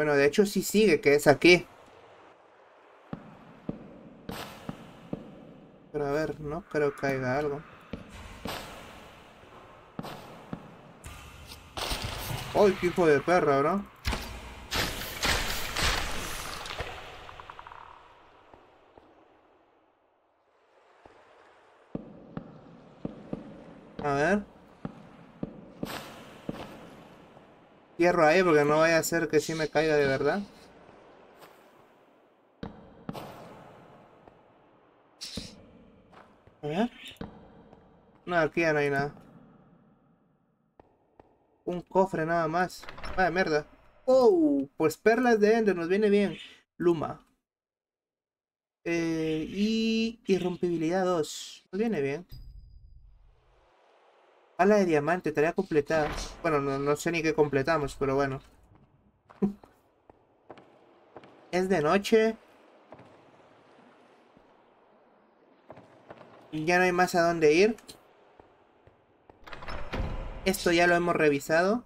Bueno, de hecho sí sigue, que es aquí. Pero a ver, no creo que caiga algo. ¡Ay, qué hijo de perra, bro! A ver. Cierro ahí porque no vaya a ser que sí me caiga de verdad. A ver. No, aquí ya no hay nada. Un cofre nada más. Vaya mierda. Oh, pues perlas de Ender, nos viene bien. Luma. Y irrompibilidad 2. Nos viene bien. Ala de diamante, tarea completada. Bueno, no sé ni qué completamos, pero bueno. Es de noche. Y ya no hay más a dónde ir. Esto ya lo hemos revisado.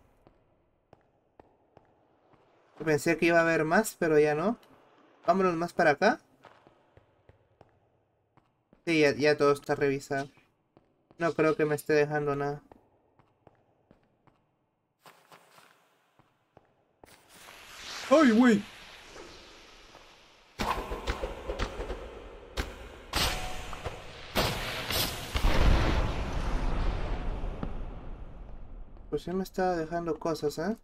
Pensé que iba a haber más, pero ya no. Vámonos más para acá. Sí, ya todo está revisado. No creo que me esté dejando nada. ¡Ay, güey! Pues sí me estaba dejando cosas, ¿eh?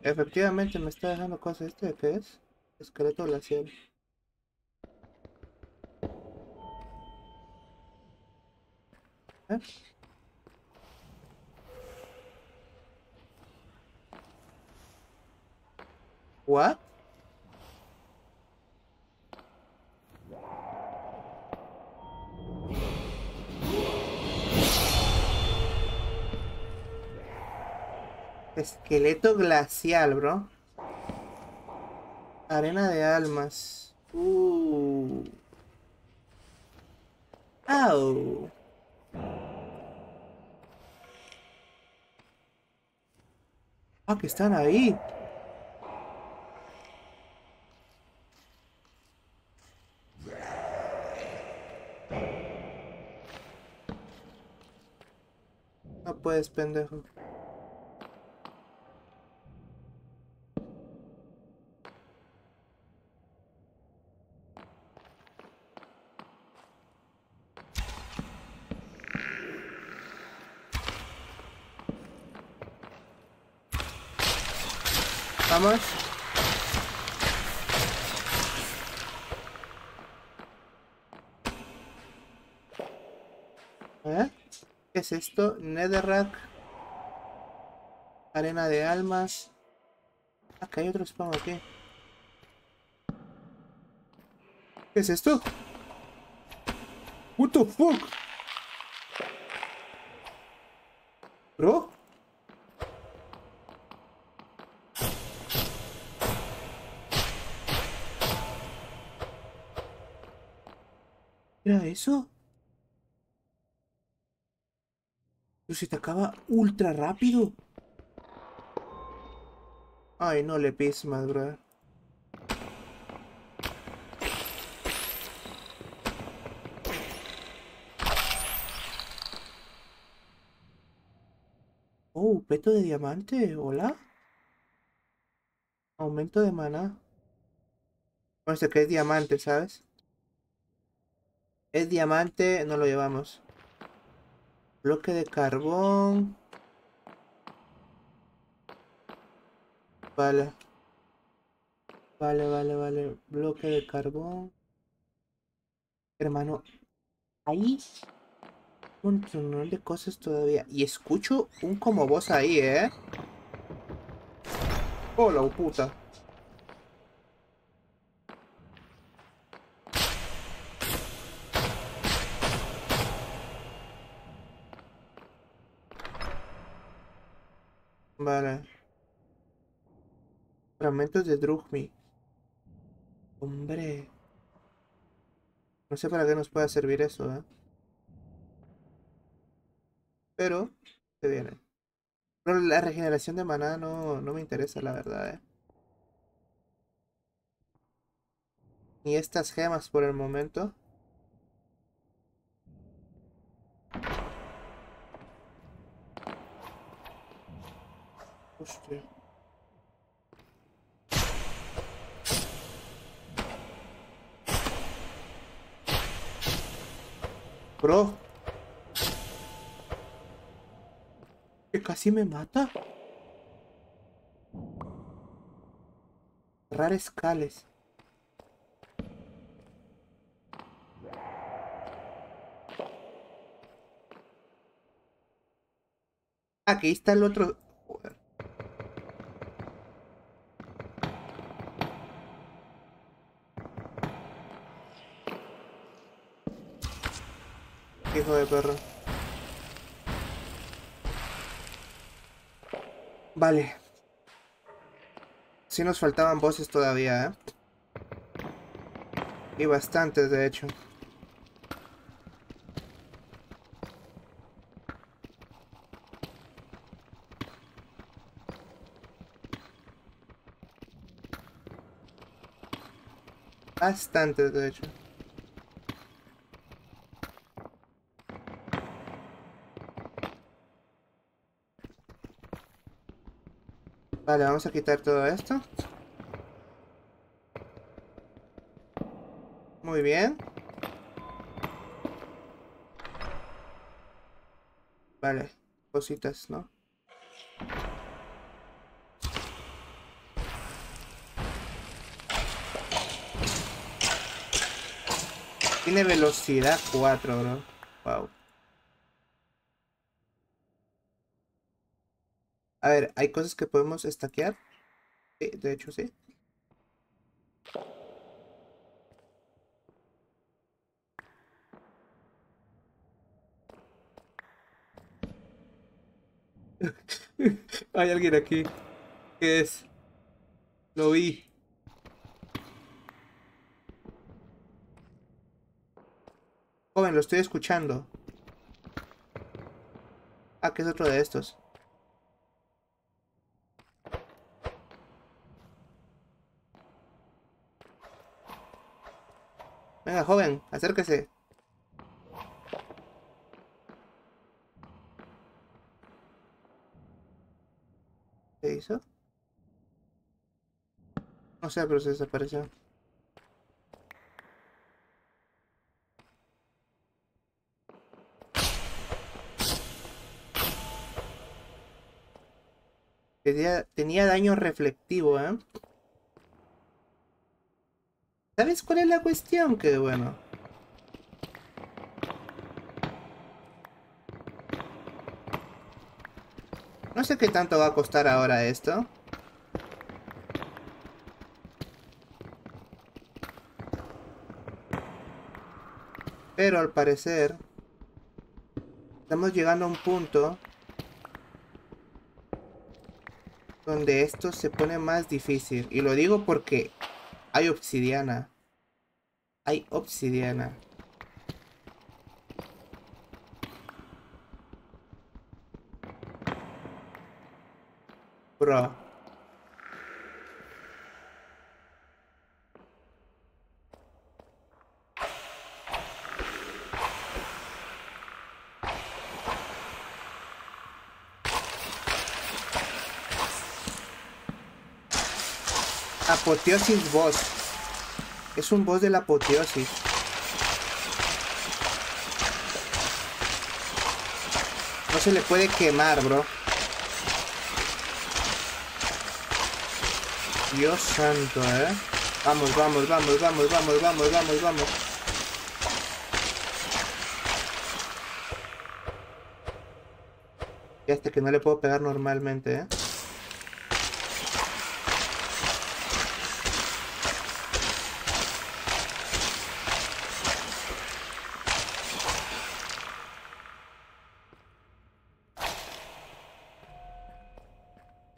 Efectivamente me está dejando cosas. ¿Este de qué es? Esqueleto glacial. ¿Eh? ¿What? Esqueleto glacial, bro. Arena de almas. Au. Ah, que están ahí. No puedes, pendejo. Vamos. ¿Eh? ¿Qué es esto? Netherrack. Arena de almas. Acá hay otro spawn aquí. ¿Qué es esto? What the fuck? ¿Bro? ¿Era eso? Pero se te acaba ultra rápido. Ay, no le pises más, bro. Oh, peto de diamante. Hola. Aumento de maná. Bueno, sé que es diamante, ¿sabes? Es diamante, no lo llevamos. Bloque de carbón. Vale. Vale. Bloque de carbón. Hermano. Ahí. Un montón de cosas todavía. Y escucho un como voz ahí, ¿eh? Hola, puta. Vale. Fragmentos de Drugmi. Hombre. No sé para qué nos pueda servir eso, ¿eh? Pero se vienen. Pero la regeneración de maná no me interesa, la verdad, Ni estas gemas por el momento. Hostia. Bro, que casi me mata. Cerrar escales. Aquí está el otro. Joder. Hijo de perro. Vale. Sí nos faltaban bosses todavía, Y bastantes, de hecho. Bastante, de hecho. Vale, vamos a quitar todo esto. Muy bien. Vale, cositas, ¿no? Tiene velocidad 4, bro. Wow. A ver, ¿hay cosas que podemos stackear? Sí, de hecho sí. Hay alguien aquí. ¿Qué es? Lo vi. Joven, lo estoy escuchando. Ah, que es otro de estos. Venga, joven, acérquese. ¿Qué hizo? No sé, pero se desapareció. Tenía daño reflectivo, ¿Sabes cuál es la cuestión? Que bueno. No sé qué tanto va a costar ahora esto. Pero al parecer estamos llegando a un punto donde esto se pone más difícil. Y lo digo porque hay obsidiana. Hay obsidiana. Bro. Apoteosis boss. Es un boss de la apoteosis. No se le puede quemar, bro. Dios santo, Vamos, vamos, vamos, vamos, vamos, vamos, vamos, vamos. Y hasta que no le puedo pegar normalmente,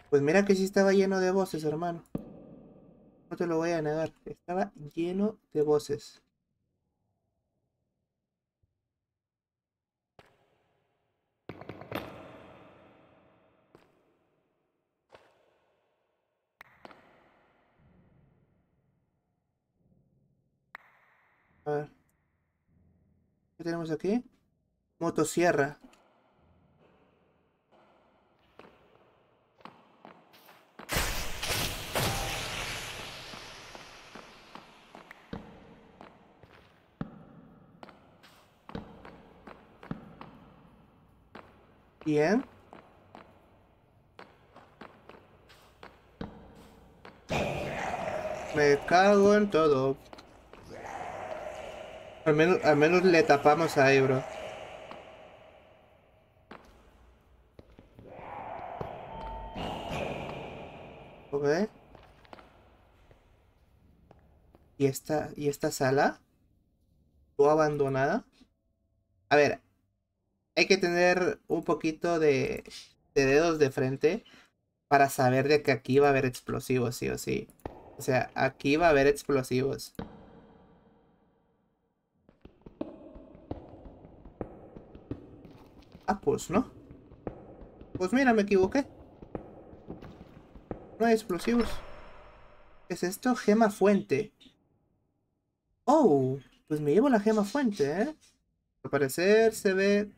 Pues mira que sí estaba lleno de voces, hermano. No te lo voy a negar. Estaba lleno de voces. A ver. ¿Qué tenemos aquí? Motosierra. Bien. Me cago en todo. Al menos le tapamos ahí, bro. Ok. ¿Y esta sala? ¿O abandonada? A ver. Hay que tener un poquito de dedos de frente para saber de que aquí va a haber explosivos, sí o sí. O sea, aquí va a haber explosivos. Ah, pues no. Pues mira, me equivoqué. No hay explosivos. ¿Qué es esto? Gema fuente. Oh, pues me llevo la gema fuente, ¿eh? Al parecer se ve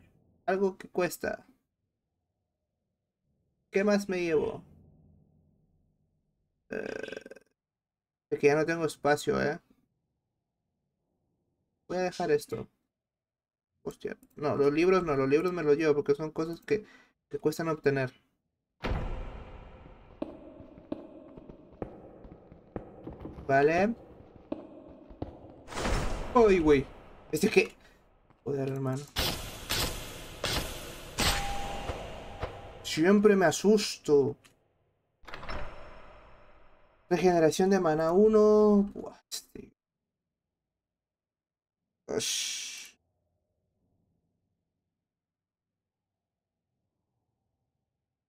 algo que cuesta. ¿Qué más me llevo? Es que ya no tengo espacio, ¿eh? Voy a dejar esto. Hostia. No, los libros no. Los libros me los llevo porque son cosas que cuestan obtener. Vale. ¡Uy, güey! ¿Este qué? Joder, hermano. Siempre me asusto. Regeneración de mana 1.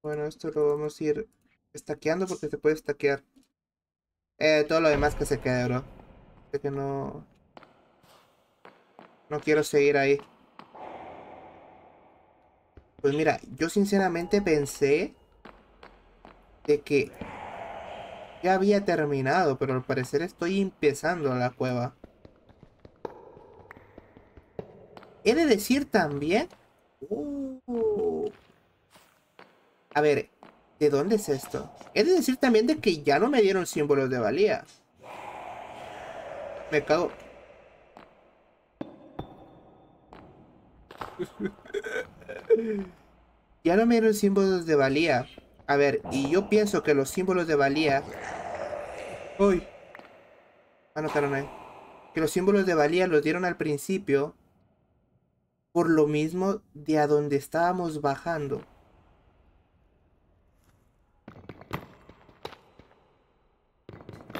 Bueno, esto lo vamos a ir stackeando porque se puede stackear. Todo lo demás que se quede, bro. Sé que no... No quiero seguir ahí. Pues mira, yo sinceramente pensé de que ya había terminado, pero al parecer estoy empezando la cueva. He de decir también... A ver, ¿de dónde es esto? He de decir también de que ya no me dieron símbolos de valía. Me cago... Ya no me dieron símbolos de valía. A ver, y yo pienso que los símbolos de valía... ¡Uy! Anotaron ahí. Que los símbolos de valía los dieron al principio. Por lo mismo de a donde estábamos bajando.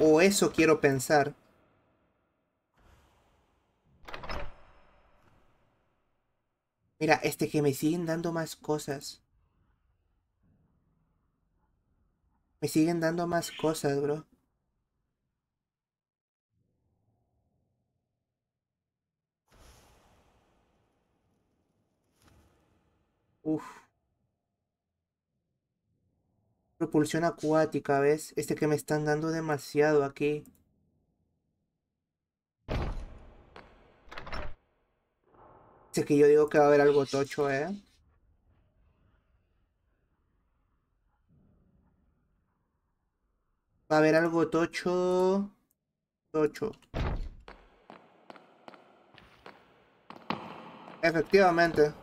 O eso quiero pensar. Mira, que me siguen dando más cosas. Me siguen dando más cosas, bro. Uf. Propulsión acuática, ¿ves? Que me están dando demasiado aquí. Sé que yo digo que va a haber algo tocho, ¿eh? Va a haber algo tocho... Tocho. Efectivamente.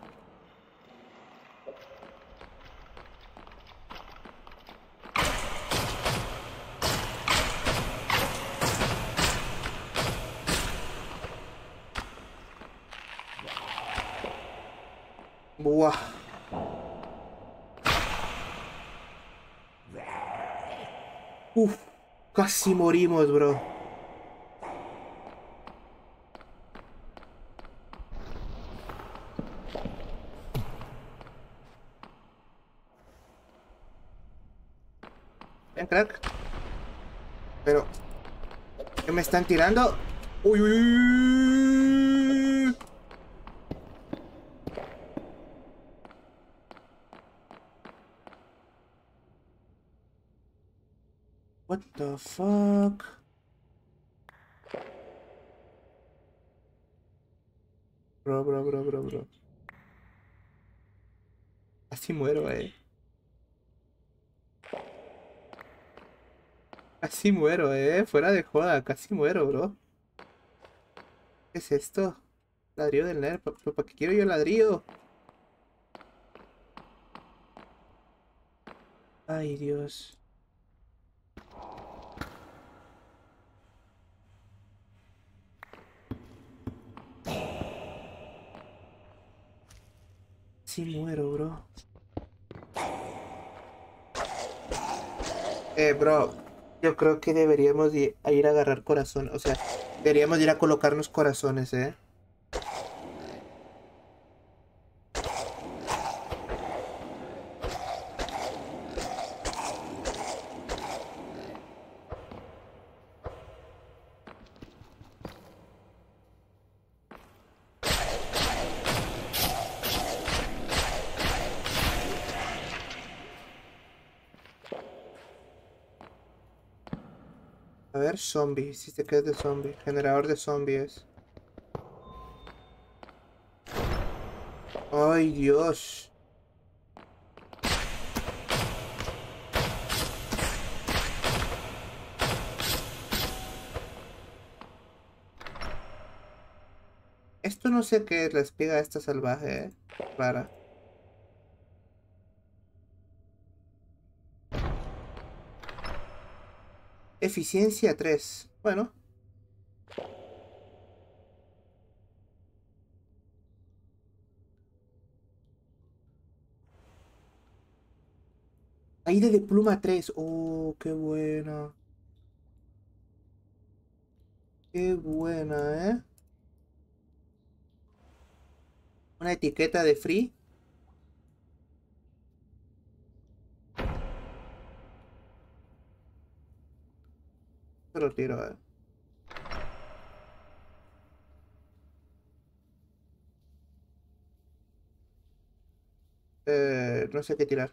Buah. Uf, casi morimos, bro. Ven, crack. Pero... ¿Qué me están tirando? Uy, uy, uy. What the fuck? Bro. Así muero, Casi muero, Fuera de joda, casi muero, bro. ¿Qué es esto? Ladrillo del Nether. ¿Para qué quiero yo ladrillo? Ay, Dios. Sí muero, bro. Bro, yo creo que deberíamos ir a agarrar corazón. O sea, deberíamos ir a colocarnos corazones, A ver, zombie, si te quedas de zombie, generador de zombies. Ay, Dios. Esto no sé qué es, la espiga esta salvaje, rara. Eficiencia 3. Bueno. Aire de pluma 3. Oh, qué buena. Qué buena, Una etiqueta de free. Lo tiro, no sé qué tirar.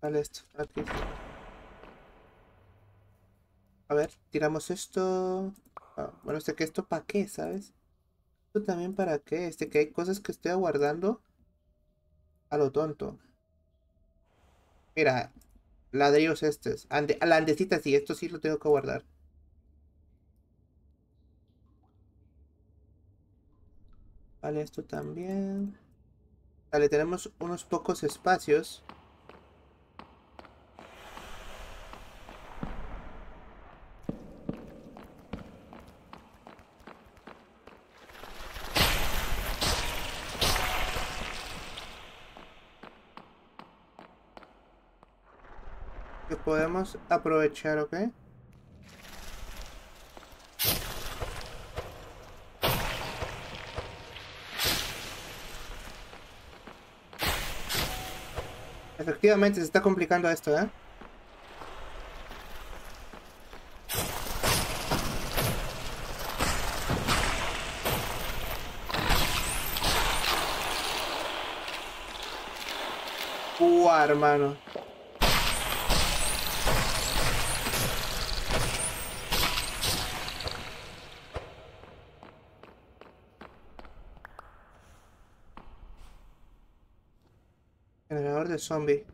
Vale, esto aquí. A ver, tiramos esto. Bueno, este que esto para qué, ¿sabes? Esto también para qué. Este que hay cosas que estoy aguardando a lo tonto. Mira. Ladrillos estos. La andesita sí, esto sí lo tengo que guardar. Vale, esto también. Vale, tenemos unos pocos espacios. Podemos aprovechar, ¿ok? Efectivamente, se está complicando esto, Hermano. Zombie.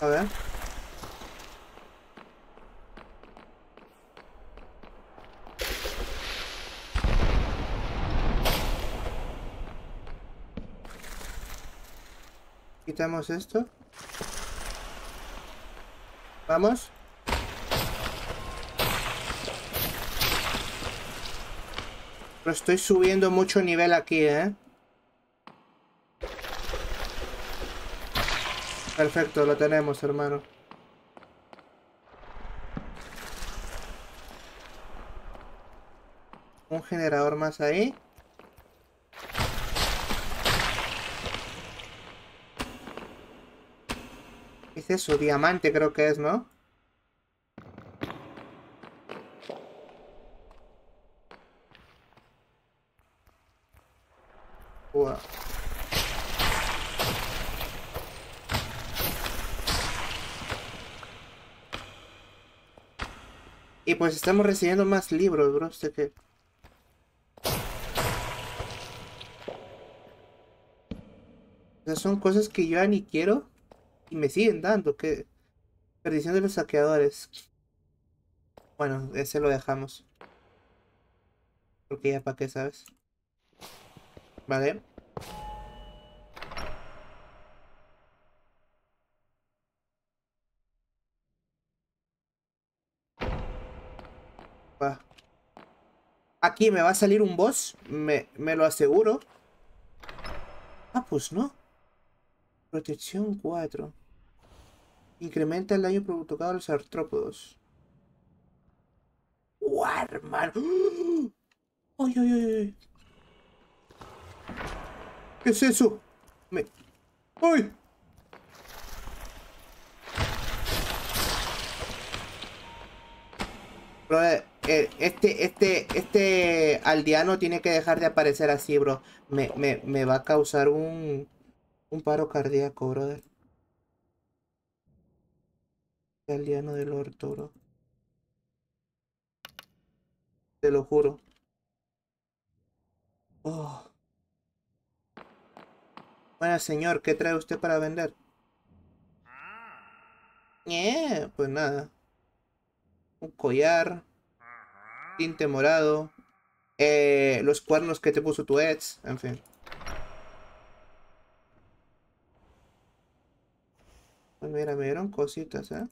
A ver. Quitamos esto. Vamos. Pero estoy subiendo mucho nivel aquí, Perfecto, lo tenemos, hermano. Un generador más ahí. ¿Qué es eso? Diamante creo que es, ¿no? Y pues estamos recibiendo más libros, bro. Sé que... Esas son cosas que yo ya ni quiero. Y me siguen dando. Que... Perdición de los saqueadores. Bueno, ese lo dejamos. Porque ya para qué, ¿sabes? Vale. Va. Aquí me va a salir un boss. Me lo aseguro. Ah, pues no. Protección 4. Incrementa el daño provocado a los artrópodos. ¡Guau, hermano! ¡Uy, uy, uy! ¿Qué es eso? ¡Uy! Bro, este aldeano tiene que dejar de aparecer así, bro. Me va a causar un paro cardíaco, brother. Aldeano del orto, bro. Te lo juro. Oh. Bueno, señor, ¿qué trae usted para vender? Pues nada. Un collar. Tinte morado. Los cuernos que te puso tu ex. En fin. Pues mira, me dieron cositas, ¿eh?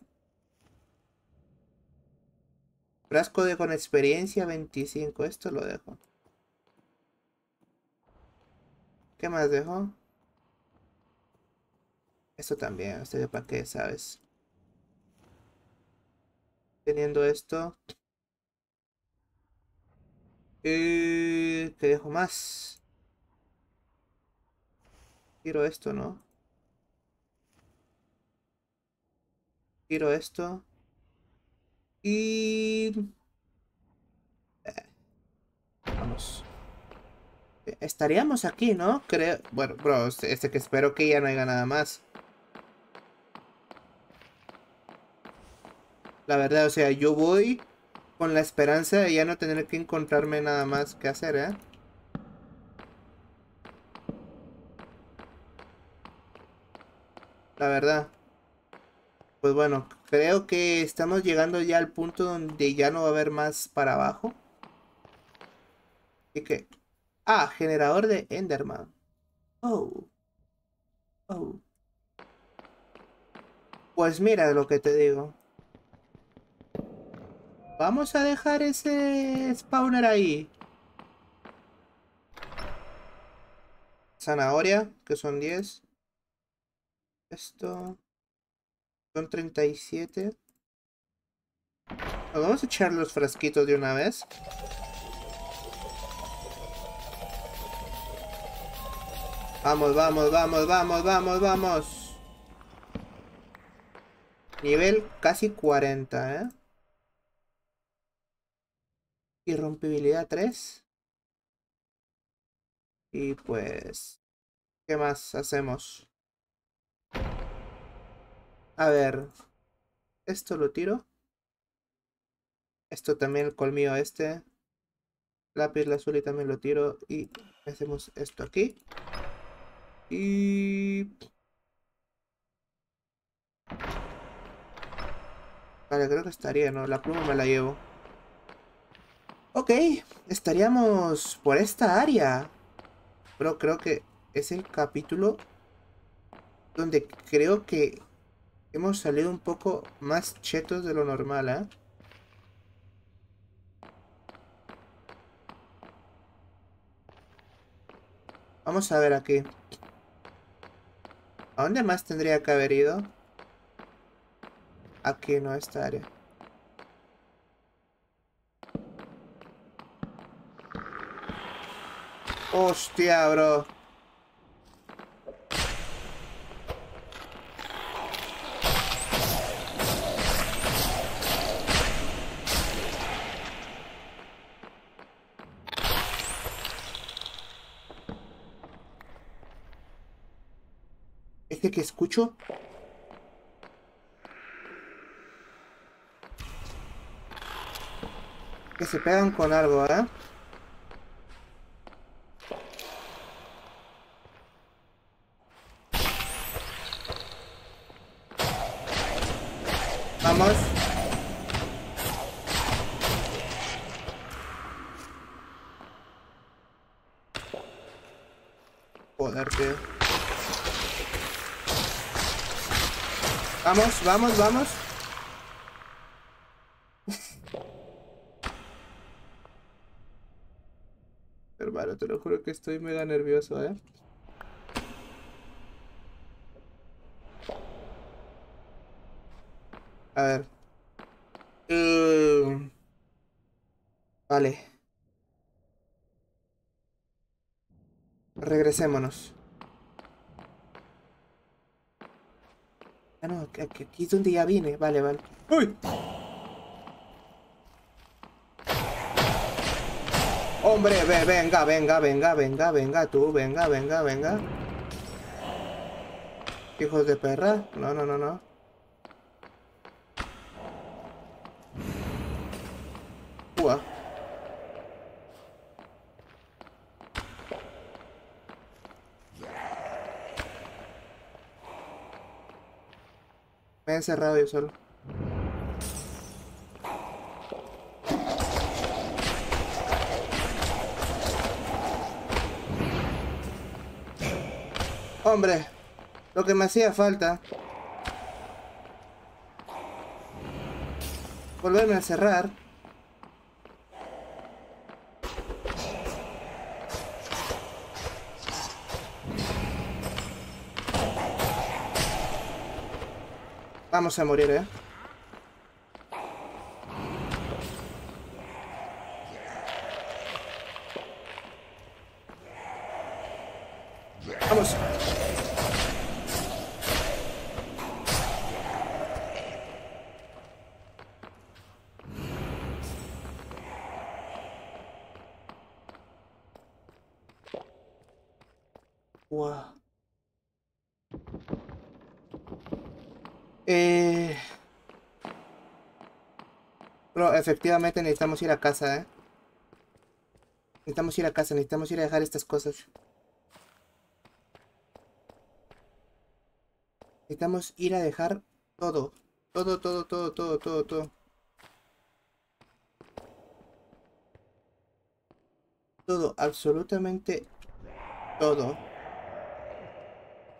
Frasco de con experiencia 25. Esto lo dejo. ¿Qué más dejo? Esto también. Esto de para qué, ¿sabes? Teniendo esto. ¿Qué dejo más? Tiro esto, ¿no? Tiro esto. Y... Vamos. Estaríamos aquí, ¿no? Creo... Bueno, bro, que espero que ya no haya nada más. La verdad, o sea, yo voy con la esperanza de ya no tener que encontrarme nada más que hacer, ¿eh? La verdad. Pues bueno, creo que estamos llegando ya al punto donde ya no va a haber más para abajo. Así que... Ah, generador de Enderman. Oh. Oh. Pues mira lo que te digo. Vamos a dejar ese spawner ahí. Zanahoria, que son 10. Esto... Son 37. Vamos a echar los frasquitos de una vez. Vamos, vamos, vamos, vamos, vamos, vamos. Nivel casi 40, ¿eh? Irrompibilidad 3. Y pues... ¿Qué más hacemos? A ver, esto lo tiro. Esto también, el colmillo este. Lápiz lazuli también lo tiro. Y hacemos esto aquí. Y... Vale, creo que estaría, ¿no? La pluma me la llevo. Ok, estaríamos por esta área. Pero creo que es el capítulo donde creo que... Hemos salido un poco más chetos de lo normal, ¿eh? Vamos a ver aquí. ¿A dónde más tendría que haber ido? Aquí no, esta área. Hostia, bro. Que escucho. que se pegan con algo, ¿eh? Vamos. Joder, tío. Vamos, vamos, vamos. Hermano, te lo juro que estoy mega nervioso, ¿eh? A ver. Vale. Regresémonos. Ah, no, aquí es donde ya vine. Vale, vale. ¡Uy! Hombre, venga, venga, venga, venga, venga, tú, venga, venga, venga. Hijos de perra. No, no, no, no. Me he encerrado yo solo. Hombre, lo que me hacía falta. Volverme a encerrar. Vamos a morir, ¿eh? Vamos. Wow. Pero efectivamente necesitamos ir a casa, ¿eh? Necesitamos ir a casa, necesitamos ir a dejar estas cosas. Necesitamos ir a dejar todo. Todo, todo, todo, todo, todo, todo. Todo, absolutamente todo.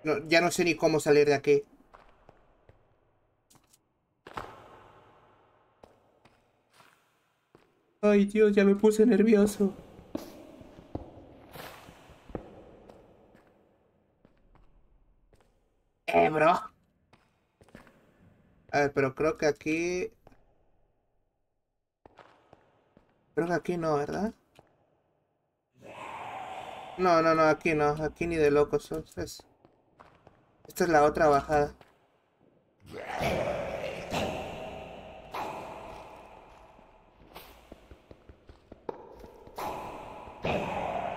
No, ya no sé ni cómo salir de aquí. Ay, Dios, ya me puse nervioso. Bro. A ver, pero creo que aquí... Creo que aquí no, ¿verdad? No, no, no, aquí no. Aquí ni de locos. Esta es la otra bajada.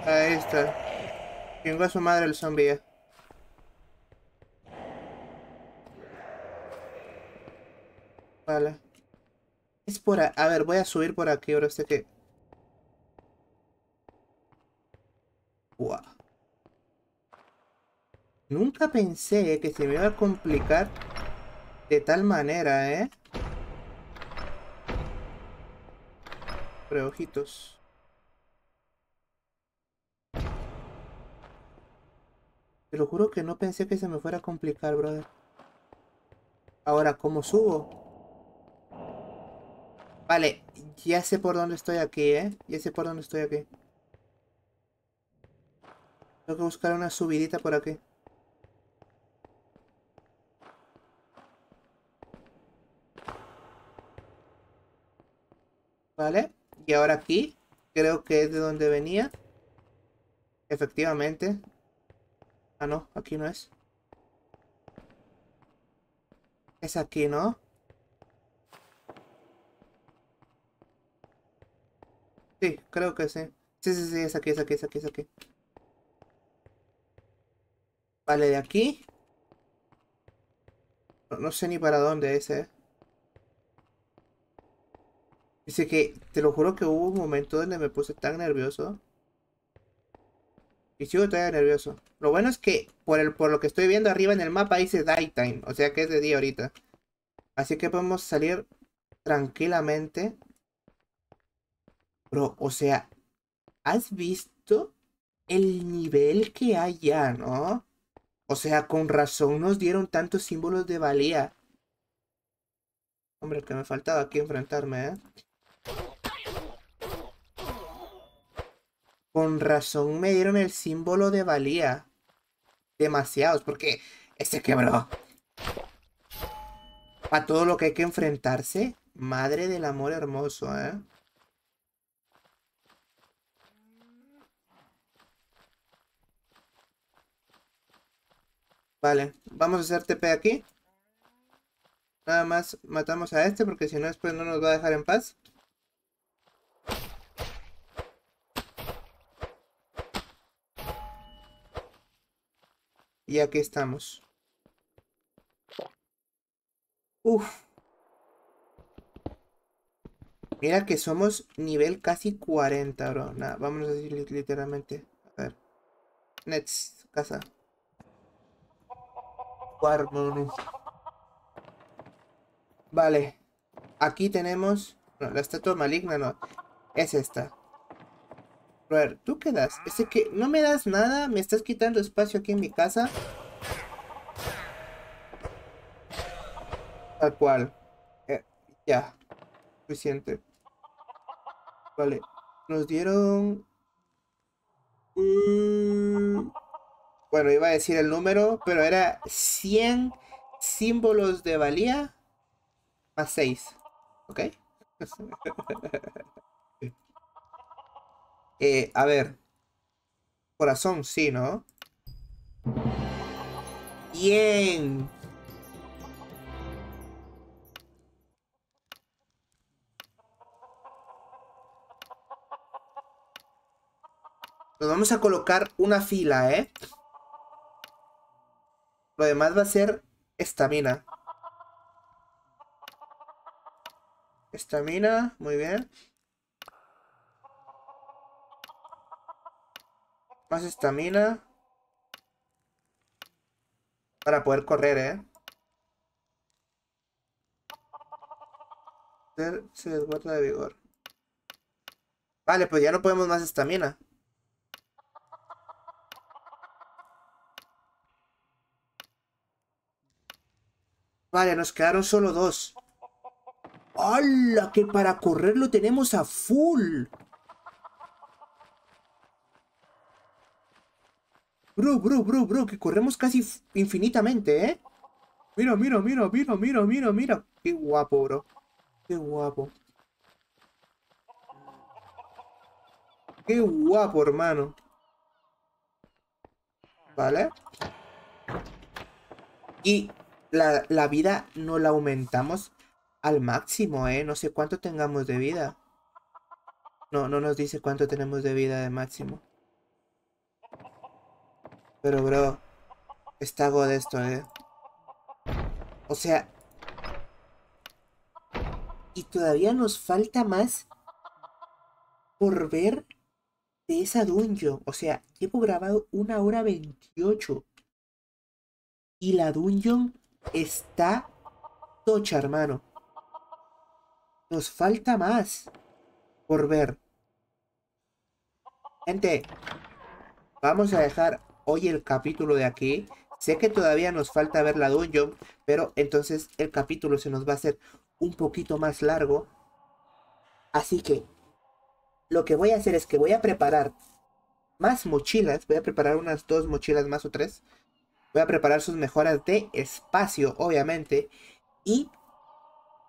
Ahí está. Chingó a su madre el zombie. Vale. Es por... A ver, voy a subir por aquí, bro. Este que... Wow. Nunca pensé que se me iba a complicar de tal manera, ¿eh? Reojitos. Te lo juro que no pensé que se me fuera a complicar, brother. Ahora, ¿cómo subo? Vale, ya sé por dónde estoy aquí, ¿eh? Ya sé por dónde estoy aquí. Tengo que buscar una subidita por aquí. Vale, y ahora aquí. Creo que es de donde venía. Efectivamente. Ah, no, aquí no es. Es aquí, ¿no? Sí, creo que sí. Sí, es aquí, es aquí, es aquí, es aquí. Vale, de aquí. No, no sé ni para dónde es, ¿eh? Dice que, te lo juro que hubo un momento donde me puse tan nervioso. Y sigo todavía nervioso. Lo bueno es que por lo que estoy viendo arriba en el mapa dice daytime. O sea que es de día ahorita. Así que podemos salir tranquilamente. Bro, o sea, ¿has visto el nivel que hay ya, no? O sea, con razón nos dieron tantos símbolos de valía. Hombre, que me faltaba aquí enfrentarme, ¿eh? Con razón me dieron el símbolo de valía. Demasiados, porque ese quebró. A todo lo que hay que enfrentarse. Madre del amor hermoso, ¿eh? Vale, vamos a hacer TP aquí. Nada más matamos a este porque si no después no nos va a dejar en paz. Y aquí estamos. Uf. Mira que somos nivel casi 40, bro. Nada, vamos a decir literalmente. A ver. Nets, casa. Vale, aquí tenemos no, la estatua maligna no, es esta. Brother, ¿tú qué das? Ese que no me das nada, me estás quitando espacio aquí en mi casa. Tal cual. Ya, suficiente. Vale, nos dieron... Bueno, iba a decir el número, pero era 100 símbolos de valía más 6. ¿Ok? A ver. Corazón, sí, ¿no? Bien. Nos vamos a colocar una fila, ¿eh? Lo demás va a ser estamina. Estamina, muy bien. Más estamina. Para poder correr, ¿eh? Se desborda de vigor. Vale, pues ya no podemos más estamina. Vale, nos quedaron solo 2. ¡Hala! Que para correr lo tenemos a full. Bro, que corremos casi infinitamente, ¿eh? Mira. Qué guapo, bro. Qué guapo. Qué guapo, hermano. Vale. Y... La vida no la aumentamos al máximo, ¿eh? No sé cuánto tengamos de vida. No nos dice cuánto tenemos de vida de máximo. Pero, bro, está god esto, ¿eh? O sea... Y todavía nos falta más por ver de esa dungeon. O sea, llevo grabado 1 hora 28. Y la dungeon... Está tocha, hermano. Nos falta más por ver. Gente, vamos a dejar hoy el capítulo de aquí. Sé que todavía nos falta ver la dungeon, pero entonces el capítulo se nos va a hacer un poquito más largo. Así que lo que voy a hacer es que voy a preparar más mochilas. Voy a preparar unas 2 mochilas más o 3. Voy a preparar sus mejoras de espacio, obviamente. Y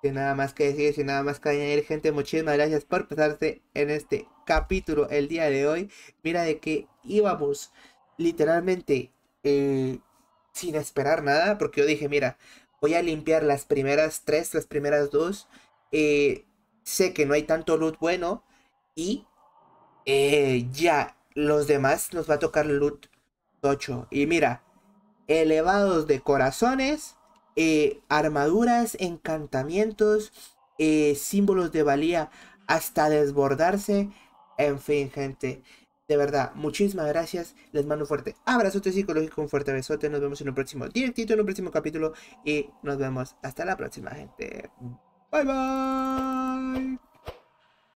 sin nada más que decir, sin nada más que añadir, gente, muchísimas gracias por pasarte en este capítulo el día de hoy. Mira de que íbamos literalmente sin esperar nada. Porque yo dije, mira, voy a limpiar las primeras 3, las primeras 2. Sé que no hay tanto loot bueno. Y ya, los demás nos va a tocar loot tocho. Y mira... elevados de corazones, armaduras, encantamientos, símbolos de valía hasta desbordarse. En fin, gente, de verdad, muchísimas gracias. Les mando un fuerte abrazote psicológico, un fuerte besote. Nos vemos en un próximo directito, en un próximo capítulo. Y nos vemos hasta la próxima, gente. Bye, bye.